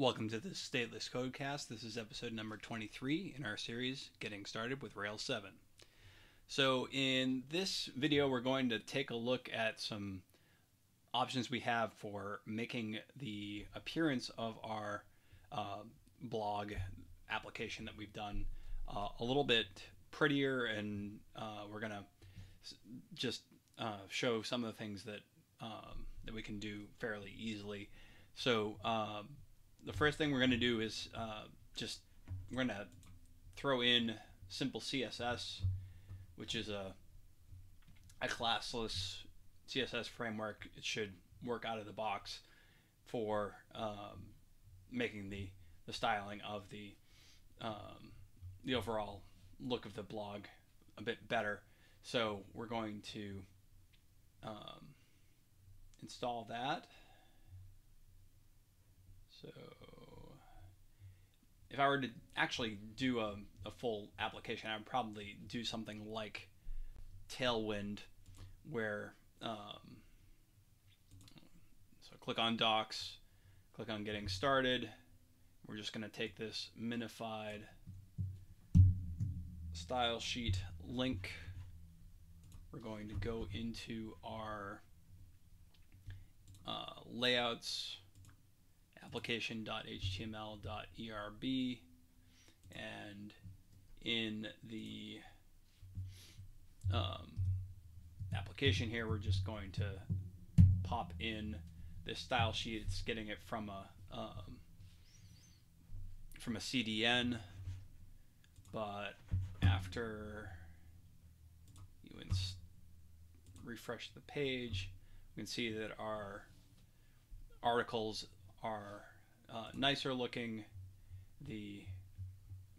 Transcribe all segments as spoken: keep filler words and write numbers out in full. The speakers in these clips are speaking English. Welcome to the Stateless CodeCast. This is episode number twenty-three in our series, Getting Started with Rails seven. So in this video, we're going to take a look at some options we have for making the appearance of our uh, blog application that we've done uh, a little bit prettier, and uh, we're going to just uh, show some of the things that, um, that we can do fairly easily. So uh, the first thing we're going to do is uh, just we're going to throw in Simple C S S, which is a, a classless C S S framework. It should work out of the box for um, making the, the styling of the, um, the overall look of the blog a bit better. So we're going to um, install that. So if I were to actually do a, a full application, I would probably do something like Tailwind, where um, so click on Docs, click on Getting Started. We're just going to take this minified style sheet link. We're going to go into our uh, layouts, application dot H T M L dot E R B, and in the um, application here, we're just going to pop in this style sheet. It's getting it from a um, from a C D N, but after you refresh the page, we can see that our articles are uh, nicer looking. The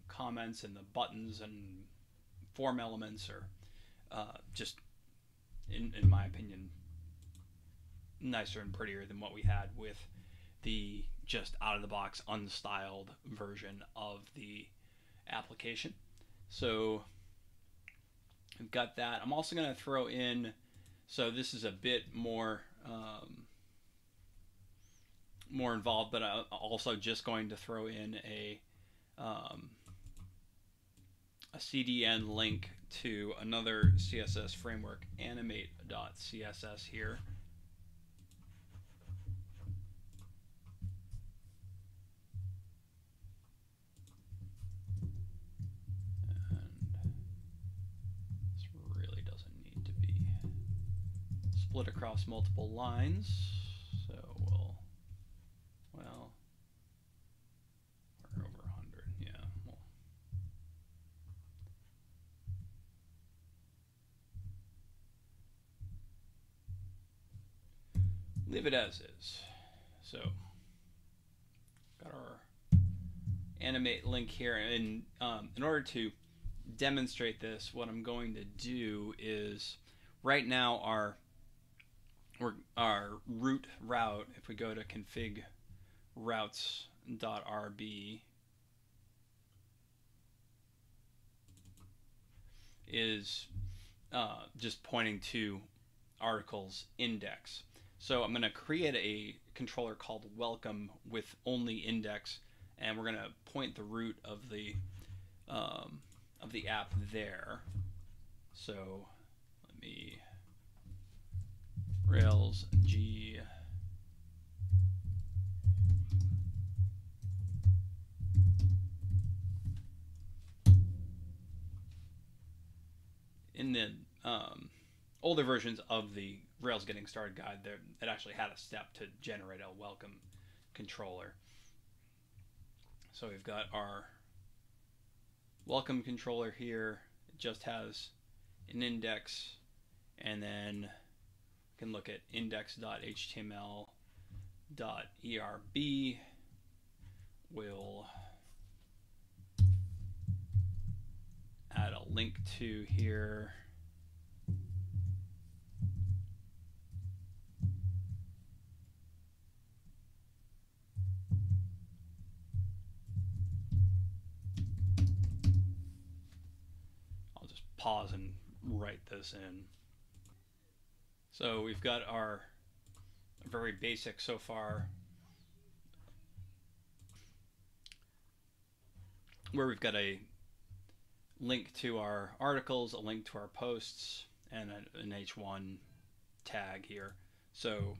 comments and the buttons and form elements are uh, just, in, in my opinion, nicer and prettier than what we had with the just out-of-the-box unstyled version of the application. So I've got that. I'm also going to throw in, so this is a bit more um, more involved, but I'm also just going to throw in a um, a C D N link to another C S S framework, animate dot C S S here. And this really doesn't need to be split across multiple lines. Well, we're over one hundred, yeah. Well, leave it as is. So, got our animate link here. And um, in order to demonstrate this, what I'm going to do is right now our, our root route, if we go to config routes dot R B, is uh, just pointing to articles index. So I'm going to create a controller called welcome with only index, and we're going to point the root of the um, of the app there. So let me Rails G in the um, older versions of the Rails Getting Started guide, there, it actually had a step to generate a welcome controller. So we've got our welcome controller here. It just has an index, and then we can look at index dot H T M L dot E R B. We'll add a link to here. I'll just pause and write this in. So we've got our very basic so far where we've got a link to our articles, a link to our posts, and a, an H one tag here. So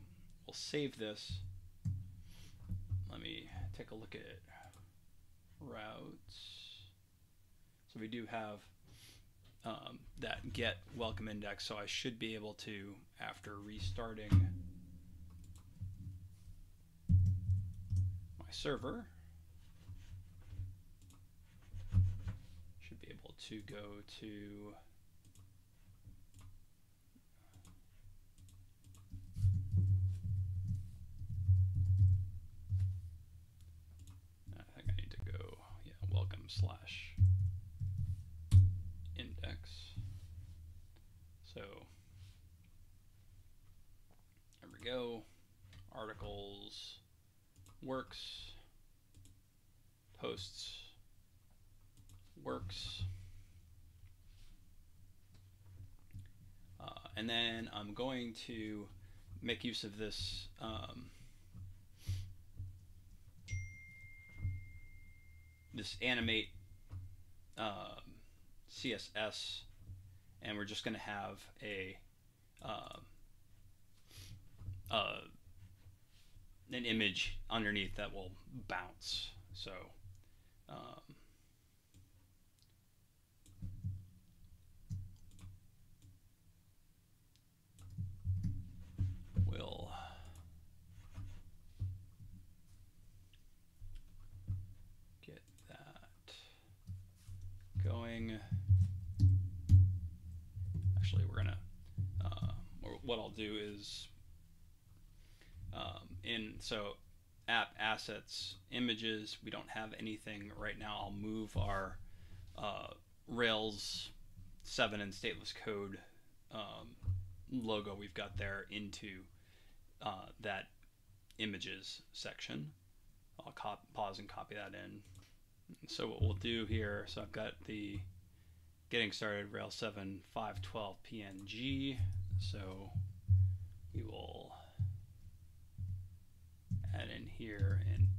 we'll save this. Let me take a look at routes. So we do have um, that get welcome index, so I should be able to, after restarting my server, should be able to go to slash index. So there we go. Articles, works, posts, works. Uh, and then I'm going to make use of this um, this animate um, C S S, and we're just going to have a uh, uh, an image underneath that will bounce. So um, we'll going. Actually, we're gonna. Uh, what I'll do is um, in so app assets images. We don't have anything right now. I'll move our uh, Rails seven and stateless code um, logo we've got there into uh, that images section. I'll cop pause and copy that in. So what we'll do here, so I've got the getting started Rails seven five twelve P N G, so we will add in here an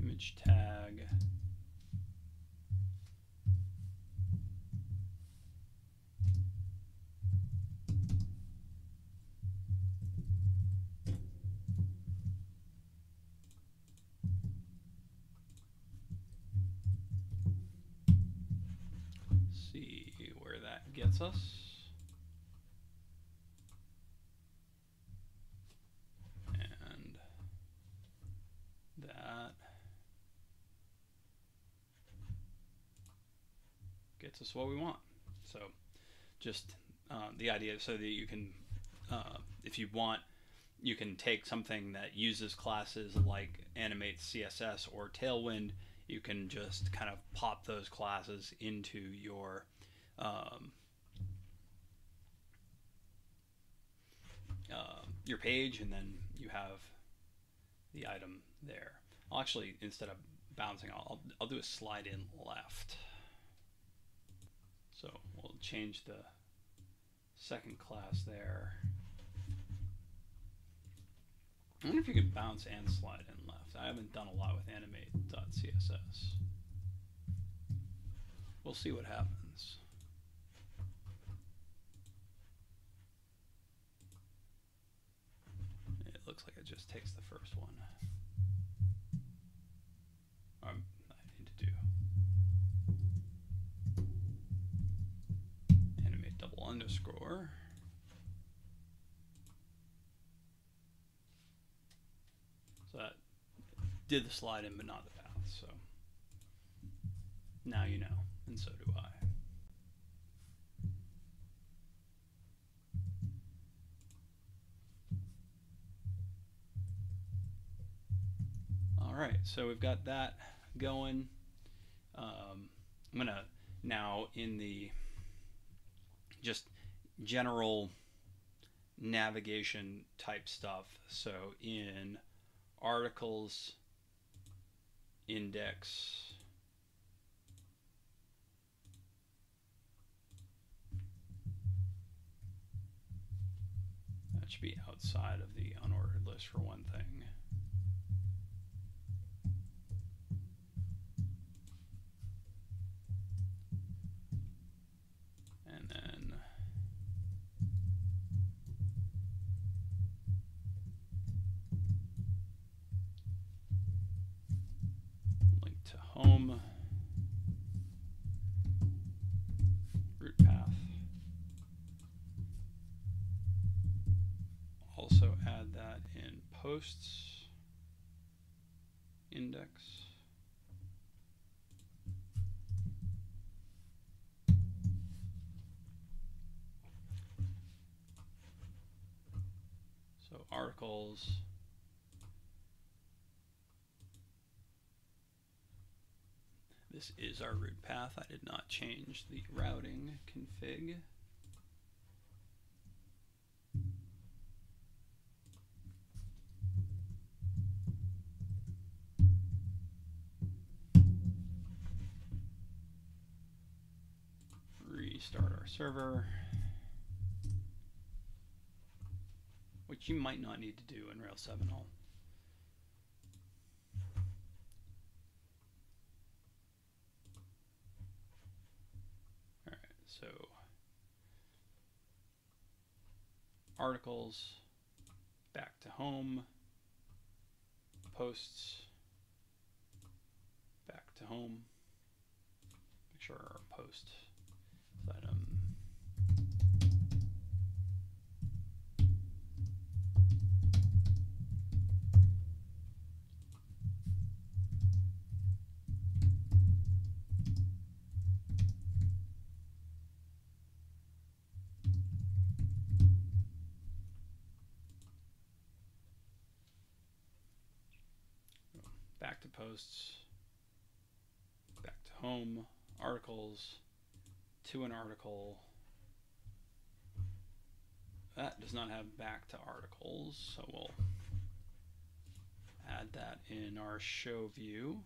image tag. Gets us. And that gets us what we want. So just uh, the idea so that you can, uh, if you want, you can take something that uses classes like Animate C S S or Tailwind, you can just kind of pop those classes into your um, Uh, your page, and then you have the item there. I'll actually, instead of bouncing, I'll, I'll do a slide in left. So we'll change the second class there. I wonder if you can bounce and slide in left. I haven't done a lot with animate dot C S S. We'll see what happens. Looks like it just takes the first one. Um, I need to do animate double underscore. So that did the slide in, but not the path. So now you know, and so do I. All right, so we've got that going. Um, I'm gonna now in the just general navigation type stuff. So in articles, index, that should be outside of the unordered list for one thing. home root path. Also add that in posts index. So articles. This is our root path. I did not change the routing config. Restart our server, which you might not need to do in Rails seven. All. So articles, back to home, posts, back to home. Make sure our post item. Back to posts, back to home, articles, to an article. That does not have back to articles, so we'll add that in our show view.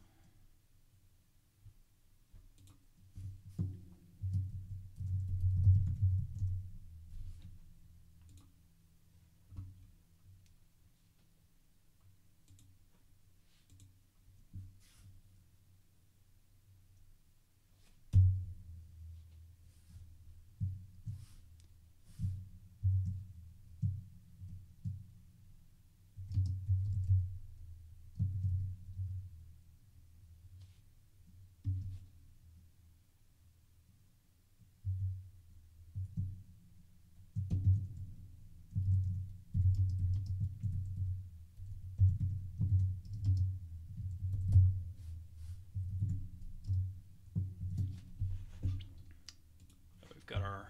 Got our,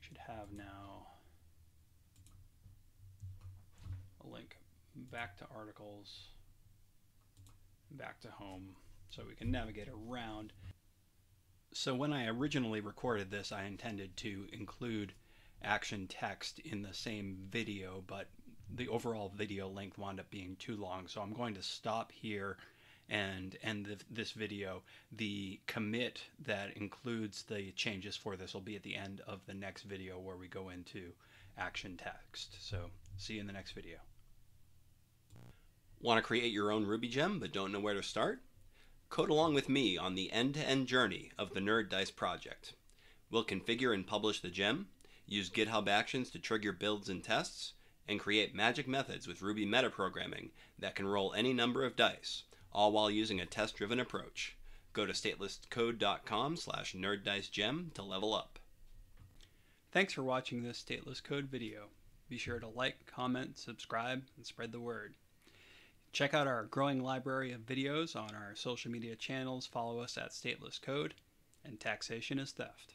should have now a link back to articles, back to home, so we can navigate around. So when I originally recorded this, I intended to include action text in the same video, but the overall video length wound up being too long. So I'm going to stop here and end the, this video. The commit that includes the changes for this will be at the end of the next video where we go into action text. So see you in the next video. Want to create your own Ruby gem but don't know where to start? Code along with me on the end-to-end journey of the Nerd Dice project. We'll configure and publish the gem, use GitHub Actions to trigger builds and tests, and create magic methods with Ruby metaprogramming that can roll any number of dice, all while using a test-driven approach. Go to stateless code dot com slash nerd dice gem to level up. Thanks for watching this Stateless Code video. Be sure to like, comment, subscribe, and spread the word. Check out our growing library of videos on our social media channels, follow us at Stateless Code, and Taxation is Theft.